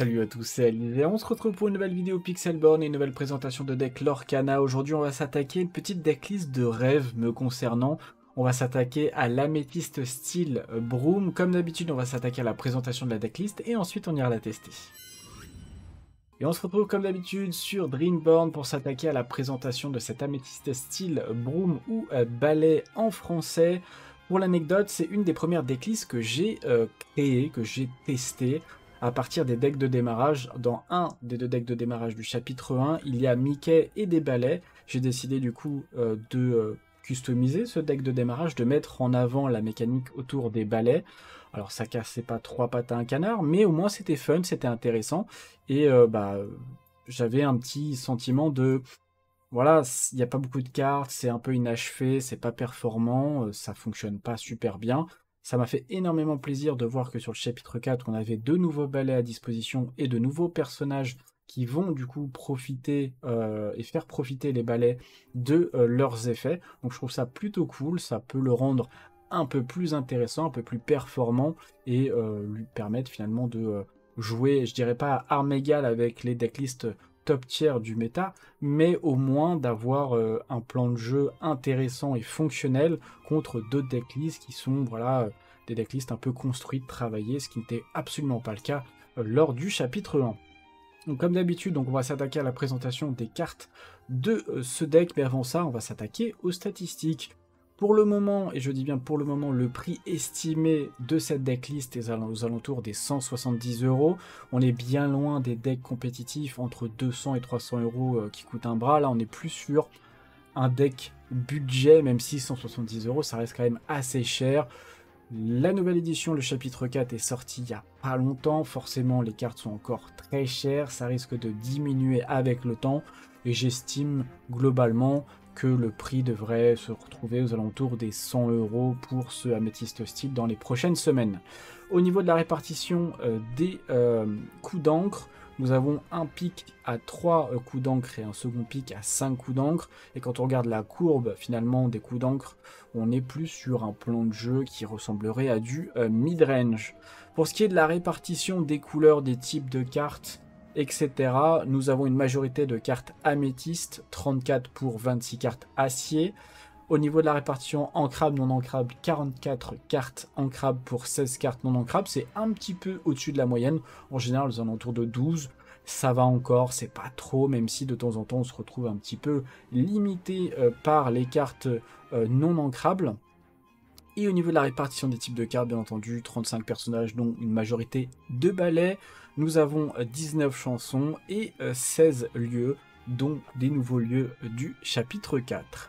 Salut à tous, c'est Alizé, on se retrouve pour une nouvelle vidéo Pixelborn et une nouvelle présentation de deck Lorcana. Aujourd'hui on va s'attaquer à une petite decklist de rêve me concernant. On va s'attaquer à l'Amethyst Steel Broom. Comme d'habitude on va s'attaquer à la présentation de la decklist et ensuite on ira la tester. Et on se retrouve comme d'habitude sur Dreamborn pour s'attaquer à la présentation de cette Amethyst Steel Broom ou balai en français. Pour l'anecdote, c'est une des premières decklists que j'ai créées, que j'ai testées. À partir des decks de démarrage, dans un des deux decks de démarrage du chapitre 1, il y a Mickey et des balais. J'ai décidé du coup de customiser ce deck de démarrage, de mettre en avant la mécanique autour des balais. Alors ça cassait pas trois pattes à un canard, mais au moins c'était fun, c'était intéressant. Et j'avais un petit sentiment de... Voilà, il n'y a pas beaucoup de cartes, c'est un peu inachevé, c'est pas performant, ça fonctionne pas super bien. Ça m'a fait énormément plaisir de voir que sur le chapitre 4, on avait deux nouveaux balais à disposition et de nouveaux personnages qui vont du coup profiter et faire profiter les balais de leurs effets. Donc je trouve ça plutôt cool, ça peut le rendre un peu plus intéressant, un peu plus performant et lui permettre finalement de jouer, je dirais pas à armes égales avec les decklists top tier du méta, mais au moins d'avoir un plan de jeu intéressant et fonctionnel contre d'autres decklists qui sont voilà, des decklists un peu construites, travaillées, ce qui n'était absolument pas le cas lors du chapitre 1. Donc comme d'habitude, on va s'attaquer à la présentation des cartes de ce deck, mais avant ça, on va s'attaquer aux statistiques. Pour le moment, et je dis bien pour le moment, le prix estimé de cette decklist est aux alentours des 170 €. On est bien loin des decks compétitifs entre 200 et 300 € qui coûtent un bras. Là, on est plus sur un deck budget, même si 170 €, ça reste quand même assez cher. La nouvelle édition, le chapitre 4, est sorti il n'y a pas longtemps. Forcément, les cartes sont encore très chères. Ça risque de diminuer avec le temps. Et j'estime globalement que le prix devrait se retrouver aux alentours des 100 € pour ce Amethyst Steel dans les prochaines semaines. Au niveau de la répartition des coups d'encre, nous avons un pic à 3 coups d'encre et un second pic à 5 coups d'encre. Et quand on regarde la courbe finalement des coups d'encre, on est plus sur un plan de jeu qui ressemblerait à du mid-range. Pour ce qui est de la répartition des couleurs, des types de cartes, etc. Nous avons une majorité de cartes améthystes, 34 pour 26 cartes acier. Au niveau de la répartition encrable, non encrable, 44 cartes encrables pour 16 cartes non encrables. C'est un petit peu au-dessus de la moyenne. En général, aux alentours de 12. Ça va encore, c'est pas trop, même si de temps en temps, on se retrouve un petit peu limité par les cartes non encrables. Et au niveau de la répartition des types de cartes, bien entendu, 35 personnages, dont une majorité de balais. Nous avons 19 chansons et 16 lieux, dont des nouveaux lieux du chapitre 4.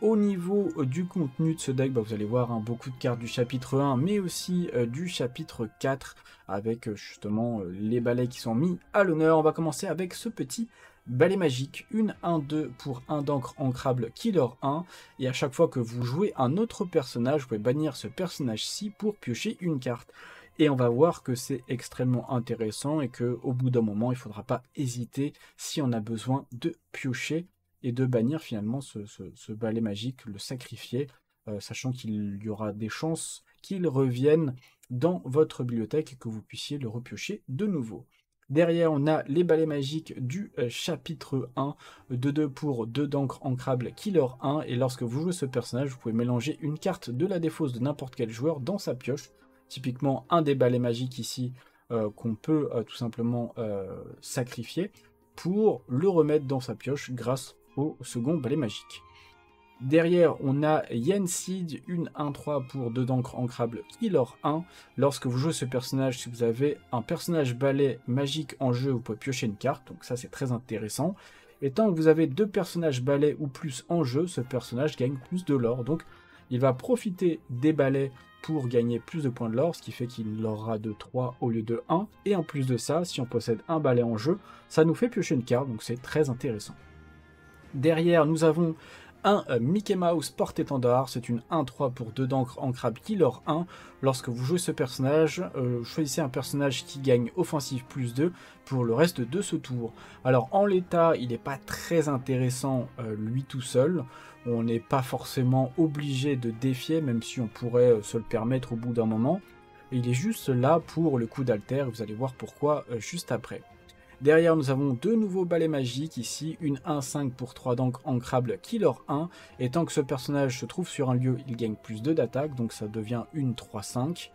Au niveau du contenu de ce deck, vous allez voir beaucoup de cartes du chapitre 1, mais aussi du chapitre 4, avec justement les balais qui sont mis à l'honneur. On va commencer avec ce petit balai magique, une 1-2 pour 1 d'encre ancrable Killer 1, et à chaque fois que vous jouez un autre personnage, vous pouvez bannir ce personnage-ci pour piocher une carte. Et on va voir que c'est extrêmement intéressant et qu'au bout d'un moment, il ne faudra pas hésiter si on a besoin de piocher et de bannir finalement ce balai magique, le sacrifier, sachant qu'il y aura des chances qu'il revienne dans votre bibliothèque et que vous puissiez le repiocher de nouveau. Derrière, on a les balais magiques du chapitre 1, 2-2 pour 2 d'encre ancrable Killer 1, et lorsque vous jouez ce personnage, vous pouvez mélanger une carte de la défausse de n'importe quel joueur dans sa pioche. Typiquement un des balais magiques ici qu'on peut tout simplement sacrifier pour le remettre dans sa pioche grâce au second balai magique. Derrière, on a Yenseed, une 1-3 pour 2 d'encre ancrable Killer 1. Lorsque vous jouez ce personnage, si vous avez un personnage balai magique en jeu, vous pouvez piocher une carte, donc ça c'est très intéressant. Et tant que vous avez deux personnages balais ou plus en jeu, ce personnage gagne plus de l'or, donc il va profiter des balais pour gagner plus de points de l'or, ce qui fait qu'il aura de 3 au lieu de 1. Et en plus de ça, si on possède un balai en jeu, ça nous fait piocher une carte, donc c'est très intéressant. Derrière, nous avons un Mickey Mouse porte-étendard, c'est une 1-3 pour 2 d'encre ancrable Killer 1. Lorsque vous jouez ce personnage, choisissez un personnage qui gagne offensive plus 2 pour le reste de ce tour. Alors en l'état, il n'est pas très intéressant lui tout seul. On n'est pas forcément obligé de défier, même si on pourrait se le permettre au bout d'un moment. Il est juste là pour le coup d'alter, vous allez voir pourquoi juste après. Derrière, nous avons deux nouveaux balais magiques, ici, une 1-5 pour 3 donc ancrable qui leur 1, et tant que ce personnage se trouve sur un lieu, il gagne plus 2 d'attaque, donc ça devient une 3-5.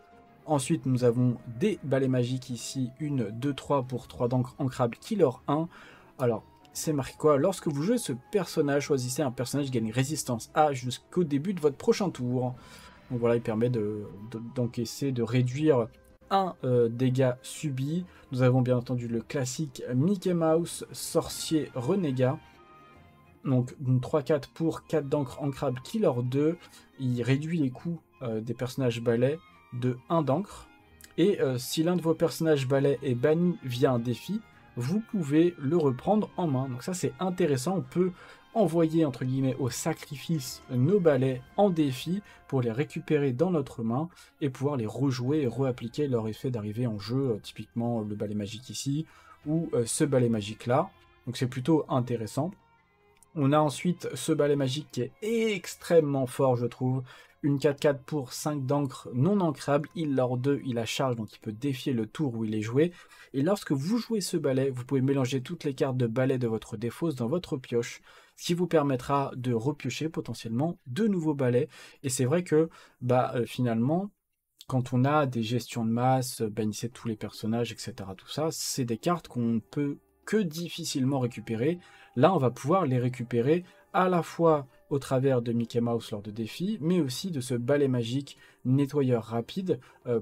Ensuite, nous avons des balais magiques ici, une 2-3 pour 3 donc ancrable qui leur 1. Alors, c'est marqué quoi? Lorsque vous jouez ce personnage, choisissez un personnage qui gagne résistance A jusqu'au début de votre prochain tour. Donc voilà, il permet d'encaisser, de réduire... dégâts subis. Nous avons bien entendu le classique Mickey Mouse, sorcier renégat. Donc 3-4 pour 4 d'encre ancrable killer 2. Il réduit les coûts des personnages balais de 1 d'encre. Et si l'un de vos personnages balais est banni via un défi, vous pouvez le reprendre en main. Donc ça c'est intéressant, on peut envoyer entre guillemets au sacrifice nos balais en défi pour les récupérer dans notre main et pouvoir les rejouer et réappliquer leur effet d'arrivée en jeu, typiquement le balai magique ici ou ce balai magique là. Donc c'est plutôt intéressant. On a ensuite ce balai magique qui est extrêmement fort je trouve. Une 4-4 pour 5 d'encre non ancrable, il leur 2, il a charge, donc il peut défier le tour où il est joué. Et lorsque vous jouez ce balai, vous pouvez mélanger toutes les cartes de balai de votre défausse dans votre pioche, ce qui vous permettra de repiocher potentiellement de nouveaux balais. Et c'est vrai que finalement, quand on a des gestions de masse, bannissez tous les personnages, etc. tout ça, c'est des cartes qu'on ne peut que difficilement récupérer. Là, on va pouvoir les récupérer à la fois au travers de Mickey Mouse lors de défis, mais aussi de ce balai magique nettoyeur rapide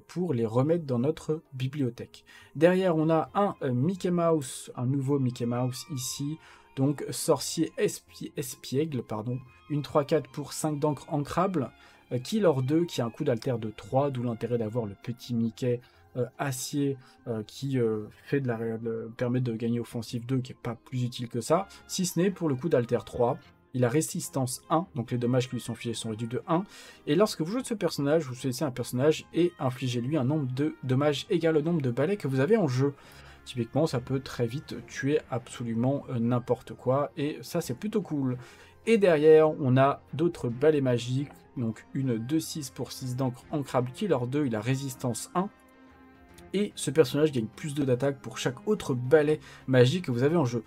pour les remettre dans notre bibliothèque. Derrière, on a un Mickey Mouse, un nouveau Mickey Mouse ici, donc sorcier espiègle, pardon, une 3-4 pour 5 d'encre ancrable, killer 2 qui a un coup d'alter de 3, d'où l'intérêt d'avoir le petit Mickey acier qui permet de gagner offensive 2, qui n'est pas plus utile que ça, si ce n'est pour le coup d'alter 3. Il a résistance 1, donc les dommages qui lui sont infligés sont réduits de 1. Et lorsque vous jouez de ce personnage, vous choisissez un personnage et infligez-lui un nombre de dommages égal au nombre de balais que vous avez en jeu. Typiquement, ça peut très vite tuer absolument n'importe quoi, et ça c'est plutôt cool. Et derrière, on a d'autres balais magiques, donc une 2-6 pour 6 d'encre ancrable killer 2, il a résistance 1. Et ce personnage gagne plus 2 d'attaque pour chaque autre balai magique que vous avez en jeu.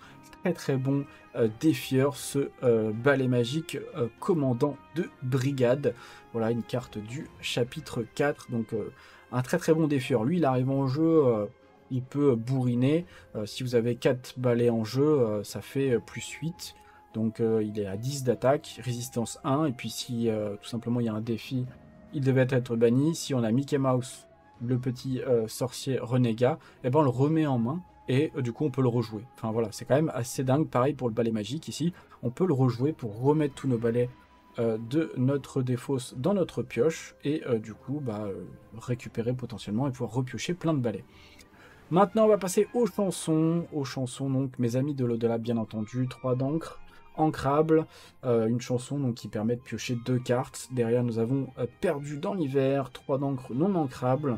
Très bon défieur, ce balai magique commandant de brigade. Voilà une carte du chapitre 4, donc un très bon défieur. Lui, il arrive en jeu, il peut bourriner. Si vous avez 4 balais en jeu, ça fait plus 8. Donc il est à 10 d'attaque, résistance 1. Et puis si tout simplement il y a un défi, il devait être banni. Si on a Mickey Mouse, le petit sorcier renégat, et ben on le remet en main et du coup on peut le rejouer. Enfin voilà, c'est quand même assez dingue. Pareil pour le balai magique ici, on peut le rejouer pour remettre tous nos balais de notre défausse dans notre pioche et du coup récupérer potentiellement et pouvoir repiocher plein de balais. Maintenant on va passer aux chansons. Aux chansons, donc mes amis de l'au-delà bien entendu, 3 d'encre ancrable, une chanson donc qui permet de piocher 2 cartes. Derrière nous avons perdu dans l'hiver, 3 d'encre non ancrable.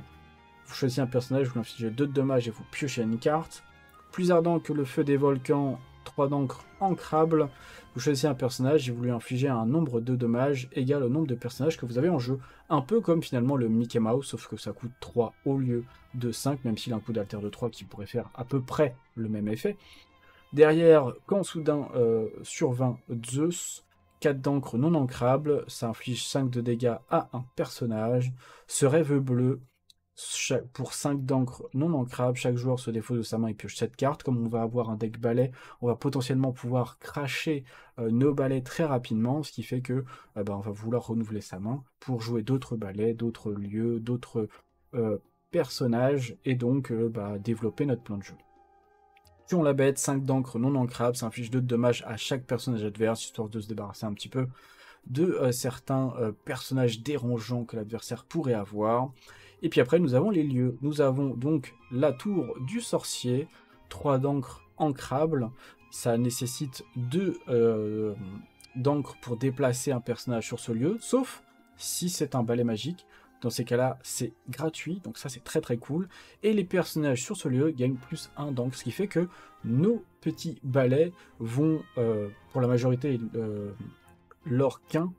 Vous choisissez un personnage, vous infligez 2 de dommages et vous piochez une carte. Plus ardent que le feu des volcans, 3 d'encre ancrable. Vous choisissez un personnage et vous lui infligez un nombre de dommages égal au nombre de personnages que vous avez en jeu. Un peu comme finalement le Mickey Mouse, sauf que ça coûte 3 au lieu de 5, même s'il a un coup d'alter de 3 qui pourrait faire à peu près le même effet. Derrière, quand soudain survint Zeus, 4 d'encre non ancrable, ça inflige 5 de dégâts à un personnage. Ce rêve bleu, pour 5 d'encre non ancrable, chaque joueur se défausse de sa main et pioche 7 cartes. Comme on va avoir un deck balai, on va potentiellement pouvoir cracher nos balais très rapidement, ce qui fait que on va vouloir renouveler sa main pour jouer d'autres balais, d'autres lieux, d'autres personnages et donc développer notre plan de jeu. Pion la bête, 5 d'encre non ancrable, ça inflige 2 de dommages à chaque personnage adverse, histoire de se débarrasser un petit peu de certains personnages dérangeants que l'adversaire pourrait avoir. Et puis après nous avons les lieux. Nous avons donc la tour du sorcier, 3 d'encre ancrable, ça nécessite 2 d'encre pour déplacer un personnage sur ce lieu, sauf si c'est un balai magique. Dans ces cas-là, c'est gratuit, donc ça c'est très cool. Et les personnages sur ce lieu gagnent plus 1 d'encre, ce qui fait que nos petits balais vont, pour la majorité, Lorcana,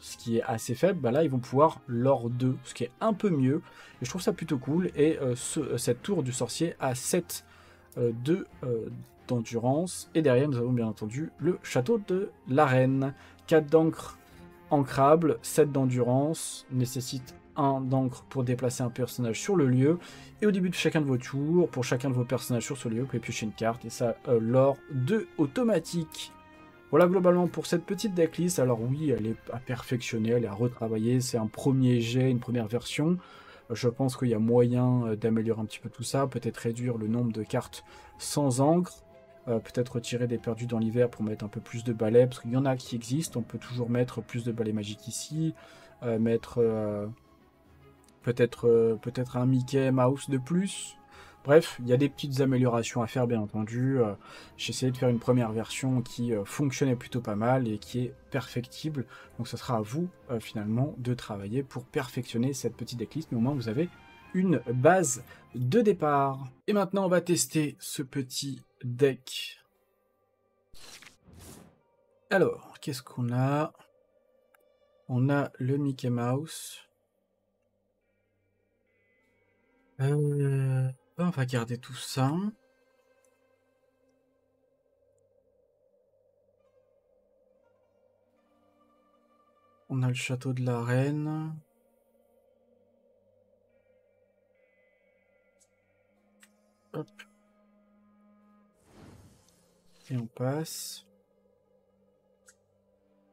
ce qui est assez faible, bah là ils vont pouvoir l'or 2, ce qui est un peu mieux. Et je trouve ça plutôt cool. Et cette tour du sorcier a 7 d'endurance. Et derrière, nous avons bien entendu le château de la reine. 4 d'encre ancrable, 7 d'endurance, nécessite 1 d'encre pour déplacer un personnage sur le lieu. Et au début de chacun de vos tours, pour chacun de vos personnages sur ce lieu, vous pouvez piocher une carte. Et ça, l'or 2 automatique. Voilà globalement pour cette petite decklist. Alors oui, elle est à perfectionner, elle est à retravailler, c'est un premier jet, une première version. Je pense qu'il y a moyen d'améliorer un petit peu tout ça, peut-être réduire le nombre de cartes sans encre, peut-être retirer des perdus dans l'hiver pour mettre un peu plus de balais, parce qu'il y en a qui existent, on peut toujours mettre plus de balais magiques ici, mettre peut-être un Mickey Mouse de plus. Bref, il y a des petites améliorations à faire, bien entendu. J'ai essayé de faire une première version qui fonctionnait plutôt pas mal et qui est perfectible. Donc, ça sera à vous, finalement, de travailler pour perfectionner cette petite decklist. Mais au moins, vous avez une base de départ. Et maintenant, on va tester ce petit deck. Alors, qu'est-ce qu'on a? On a le Mickey Mouse. On va garder tout ça. On a le château de la reine. Hop. Et on passe.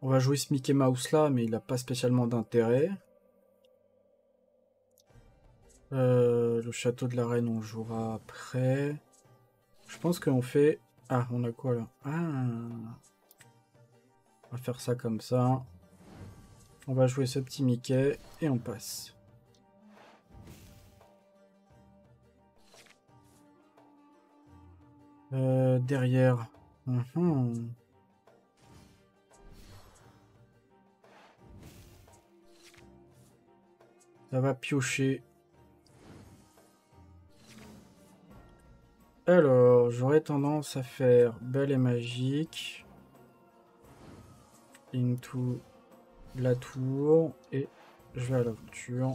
On va jouer ce Mickey Mouse là, mais il n'a pas spécialement d'intérêt. Le château de la reine, on jouera après. Je pense qu'on fait... Ah, on a quoi là? On va faire ça comme ça. On va jouer ce petit Mickey et on passe. Derrière. Ça va piocher. Alors, j'aurais tendance à faire balai magique, into la tour, et je vais à l'aventure.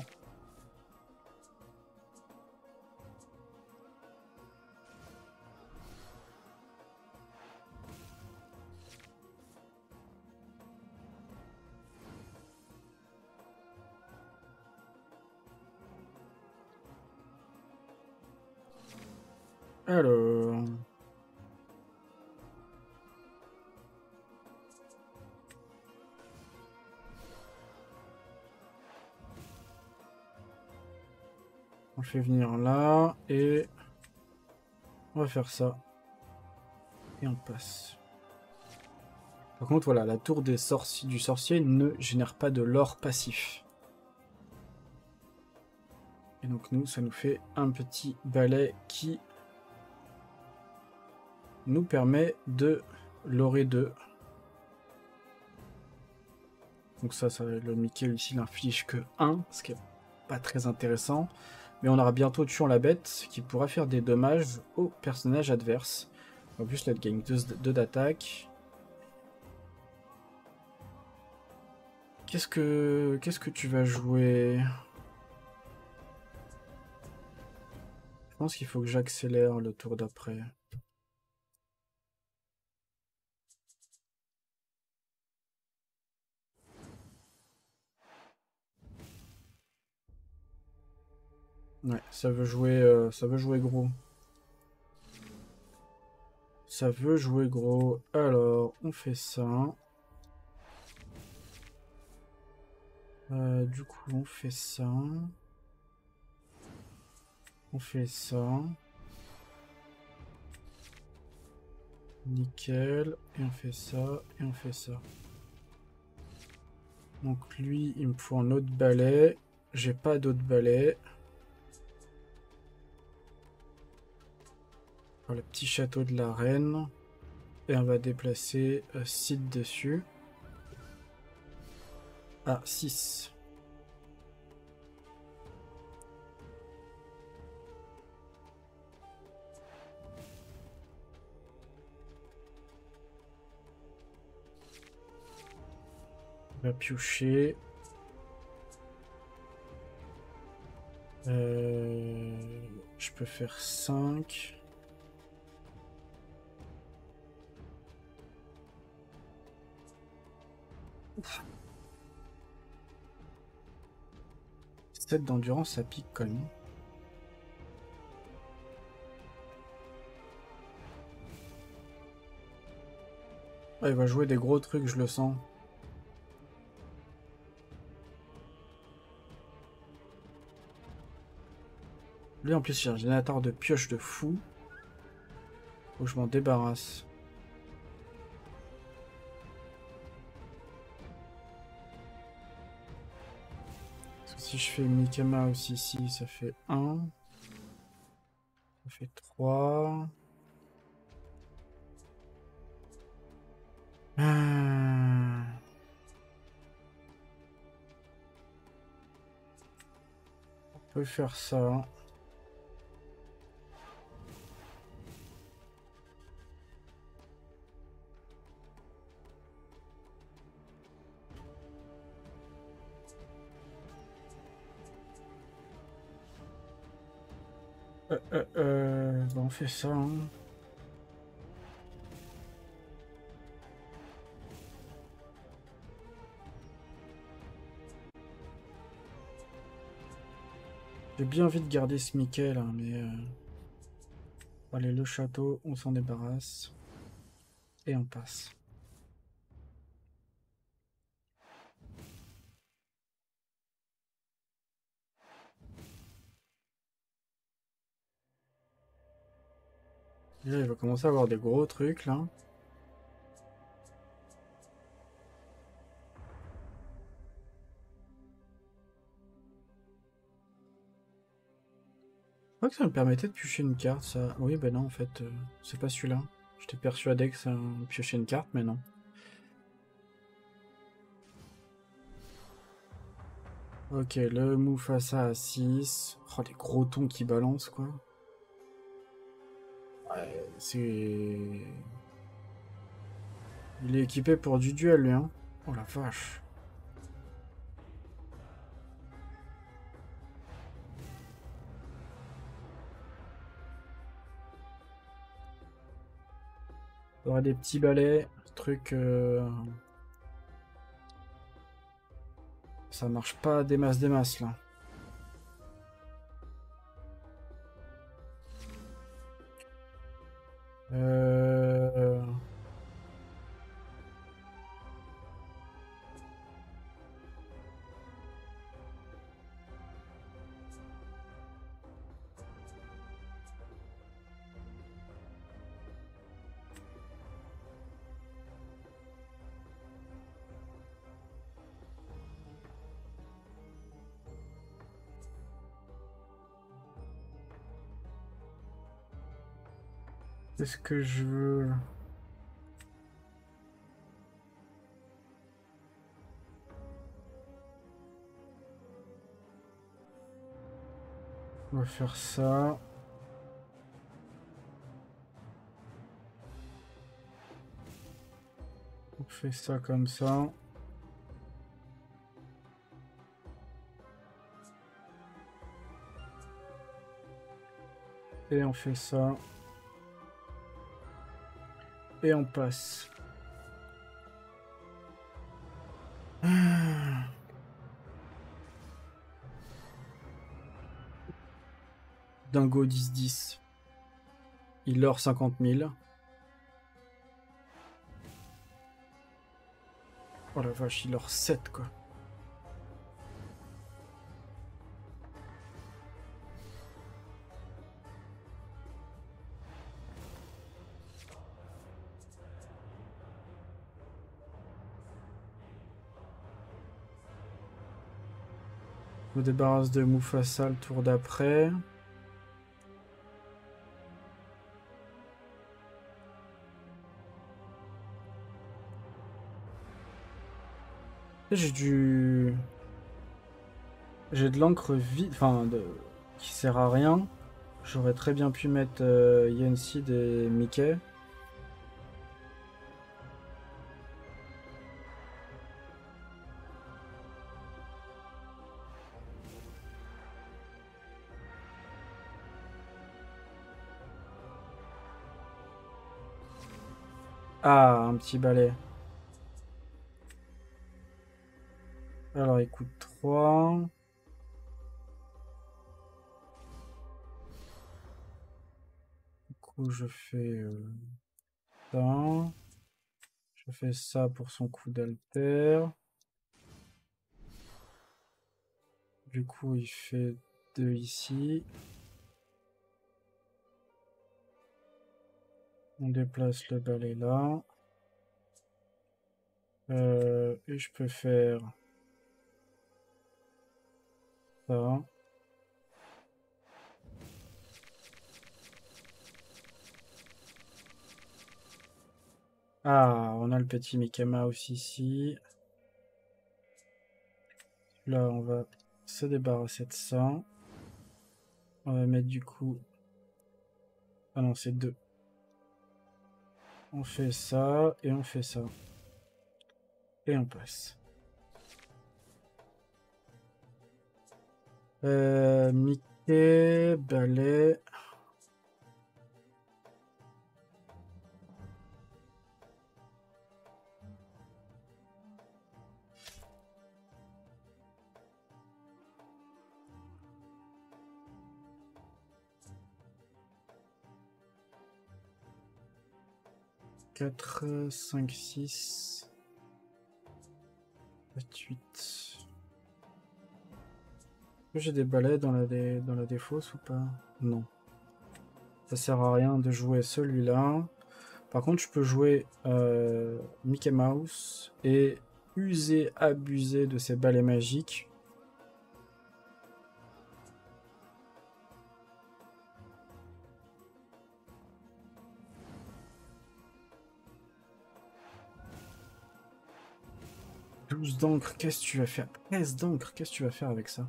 Alors... On le fait venir là, et... On va faire ça. Et on passe. Par contre, voilà, la tour des du sorcier ne génère pas de l'or passif. Et donc nous, ça nous fait un petit balai qui... nous permet de l'orer 2. Donc ça le Mickey ici n'inflige que 1, ce qui est pas très intéressant. Mais on aura bientôt Tuons la bête, qui pourra faire des dommages au personnage adverse. En plus, là, il gagne 2 d'attaque. Qu'est-ce que tu vas jouer? Je pense qu'il faut que j'accélère le tour d'après. Ouais, ça veut jouer gros. Ça veut jouer gros. Alors, on fait ça. Du coup, on fait ça. On fait ça. Nickel. Et on fait ça. Et on fait ça. Donc lui, il me faut un autre balai. J'ai pas d'autre balai. Le petit château de la reine et on va déplacer 6 dessus à 6. On va piocher. Je peux faire 5. Ouf. 7 d'endurance, ça pique quand même. Ah, il va jouer des gros trucs, je le sens. Lui en plus il y a un générateur de pioche de fou. Faut que je m'en débarrasse. Parce que si je fais Mikama aussi ici, ça fait 1. Ça fait 3. On peut faire ça. Bon, on fait ça. Hein. J'ai bien envie de garder ce Mickey là, mais... Allez, le château, on s'en débarrasse. Et on passe. Déjà, il va commencer à avoir des gros trucs là. Je crois que ça me permettait de piocher une carte, ça. Oui, ben non, en fait, c'est pas celui-là. J'étais persuadé que ça piochait une carte, mais non. Ok, le Mufasa à 6. Oh, les gros tons qui balancent, quoi. C'est... Il est équipé pour du duel, lui, hein. Oh la vache. Il y aura des petits balais, truc... Ça marche pas des masses, là. Est-ce que je veux... On va faire ça. On fait ça comme ça. Et on fait ça. Et on passe. Dingo 10-10. Il leur 50 000. Oh la vache, il leur 7 quoi. Je me débarrasse de Mufasa le tour d'après. J'ai du... J'ai de l'encre vide, enfin, de... qui sert à rien. J'aurais très bien pu mettre Yensid et Mickey. Ah, un petit balai. Alors, il coûte 3. Du coup, je fais ça. Je fais ça pour son coup d'haltère. Du coup, il fait 2 ici. On déplace le balai là. Et je peux faire ça. Ah, on a le petit Mikama aussi ici. Là, on va se débarrasser de ça. On va mettre du coup... Ah non, c'est 2. On fait ça, et on fait ça. Et on passe. Mickey, balai. Quatre, 5, 6, 8. J'ai des balais dans la défausse ou pas? Non. Ça sert à rien de jouer celui-là. Par contre, je peux jouer Mickey Mouse et user, abuser de ces balais magiques. D'encre, qu'est-ce que tu vas faire? 13 d'encre, qu'est-ce que tu vas faire avec ça?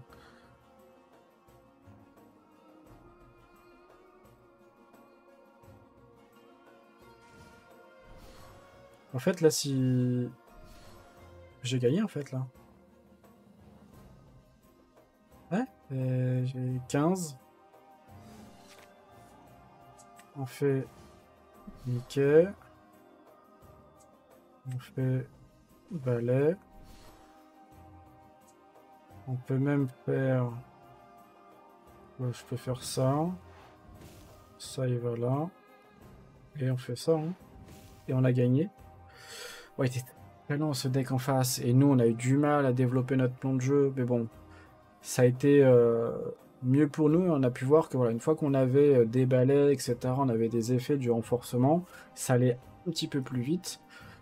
En fait, là, si... J'ai gagné, en fait, là. Ouais, j'ai 15. On fait... Mickey. On fait... Balai. On peut même faire... Ouais, je peux faire ça. Ça, il va là. Et on fait ça. Hein. Et on a gagné. Ouais, il était très long ce deck en face. Et nous, on a eu du mal à développer notre plan de jeu. Mais bon, ça a été mieux pour nous. On a pu voir que voilà, une fois qu'on avait des balais, etc., on avait des effets du renforcement. Ça allait un petit peu plus vite.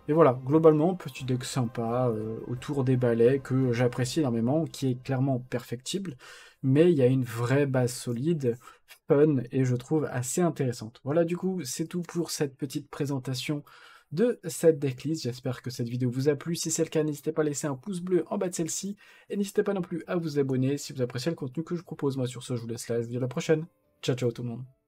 Et voilà, globalement, petit deck sympa, autour des balais, que j'apprécie énormément, qui est clairement perfectible, mais il y a une vraie base solide, fun, et je trouve assez intéressante. Voilà, du coup, c'est tout pour cette petite présentation de cette decklist. J'espère que cette vidéo vous a plu. Si c'est le cas, n'hésitez pas à laisser un pouce bleu en bas de celle-ci, et n'hésitez pas non plus à vous abonner si vous appréciez le contenu que je propose. Moi, sur ce, je vous laisse là, je vous dis à la prochaine. Ciao, ciao tout le monde.